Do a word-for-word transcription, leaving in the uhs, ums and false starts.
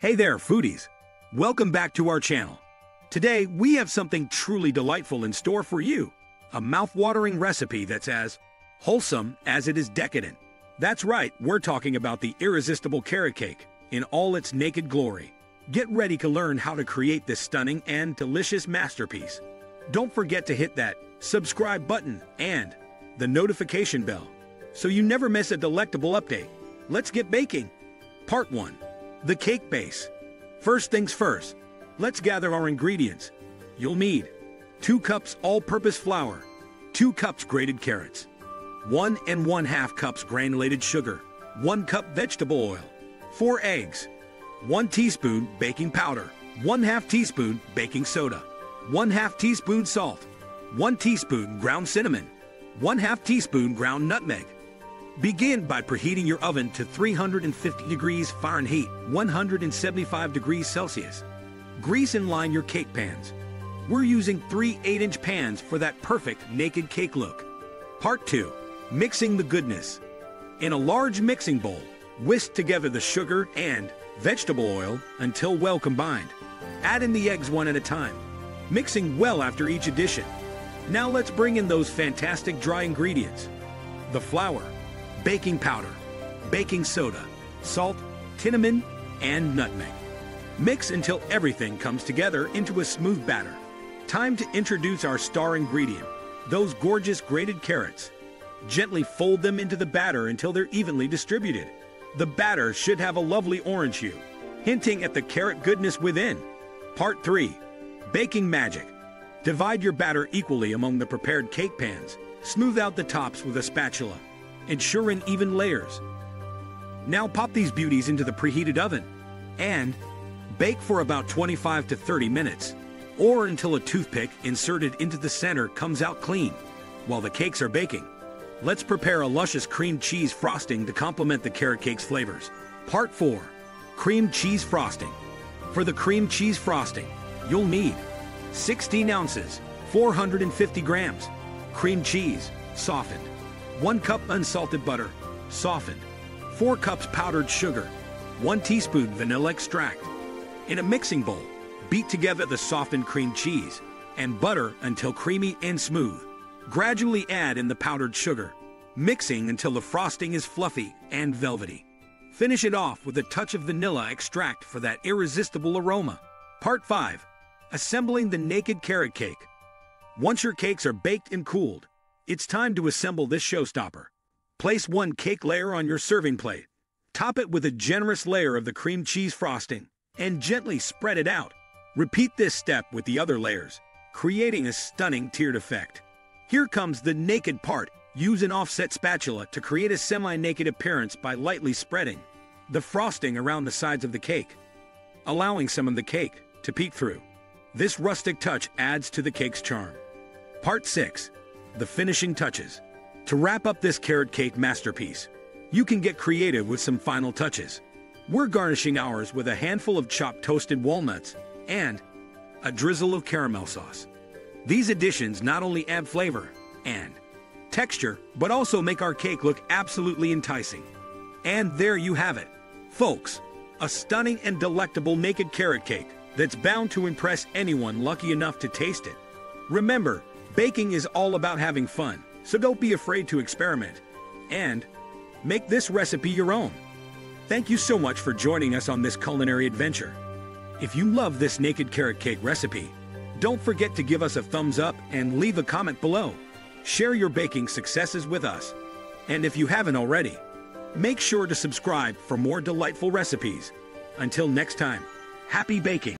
Hey there, foodies! Welcome back to our channel. Today, we have something truly delightful in store for you. A mouth-watering recipe that's as wholesome as it is decadent. That's right, we're talking about the irresistible carrot cake in all its naked glory. Get ready to learn how to create this stunning and delicious masterpiece. Don't forget to hit that subscribe button and the notification bell so you never miss a delectable update. Let's get baking! Part one. The cake base. First things first, let's gather our ingredients. You'll need two cups all-purpose flour, two cups grated carrots, one and one half cups granulated sugar, one cup vegetable oil, four eggs, one teaspoon baking powder, one half teaspoon baking soda, one half teaspoon salt, one teaspoon ground cinnamon, one half teaspoon ground nutmeg. Begin by preheating your oven to three hundred fifty degrees Fahrenheit, one hundred seventy-five degrees Celsius. Grease and line your cake pans. We're using three eight-inch pans for that perfect naked cake look. Part two. Mixing the goodness. In a large mixing bowl, whisk together the sugar and vegetable oil until well combined. Add in the eggs one at a time, mixing well after each addition. Now let's bring in those fantastic dry ingredients. The flour, baking powder, baking soda, salt, cinnamon, and nutmeg. Mix until everything comes together into a smooth batter. Time to introduce our star ingredient, those gorgeous grated carrots. Gently fold them into the batter until they're evenly distributed. The batter should have a lovely orange hue, hinting at the carrot goodness within. Part three. Baking magic. Divide your batter equally among the prepared cake pans. Smooth out the tops with a spatula, ensuring even layers. Now pop these beauties into the preheated oven and bake for about twenty-five to thirty minutes, or until a toothpick inserted into the center comes out clean. While the cakes are baking, let's prepare a luscious cream cheese frosting to complement the carrot cake's flavors. Part four. Cream cheese frosting. For the cream cheese frosting, you'll need sixteen ounces, four hundred fifty grams, cream cheese, softened, one cup unsalted butter, softened, four cups powdered sugar, one teaspoon vanilla extract. In a mixing bowl, beat together the softened cream cheese and butter until creamy and smooth. Gradually add in the powdered sugar, mixing until the frosting is fluffy and velvety. Finish it off with a touch of vanilla extract for that irresistible aroma. Part five. Assembling the naked carrot cake. Once your cakes are baked and cooled, it's time to assemble this showstopper. Place one cake layer on your serving plate. Top it with a generous layer of the cream cheese frosting and gently spread it out. Repeat this step with the other layers, creating a stunning tiered effect. Here comes the naked part. Use an offset spatula to create a semi-naked appearance by lightly spreading the frosting around the sides of the cake, allowing some of the cake to peek through. This rustic touch adds to the cake's charm. Part six. The finishing touches. To wrap up this carrot cake masterpiece, you can get creative with some final touches. We're garnishing ours with a handful of chopped toasted walnuts and a drizzle of caramel sauce. These additions not only add flavor and texture, but also make our cake look absolutely enticing. And there you have it, folks, a stunning and delectable naked carrot cake that's bound to impress anyone lucky enough to taste it. Remember, baking is all about having fun, so don't be afraid to experiment and make this recipe your own. Thank you so much for joining us on this culinary adventure. If you love this naked carrot cake recipe, don't forget to give us a thumbs up and leave a comment below. Share your baking successes with us. And if you haven't already, make sure to subscribe for more delightful recipes. Until next time, happy baking!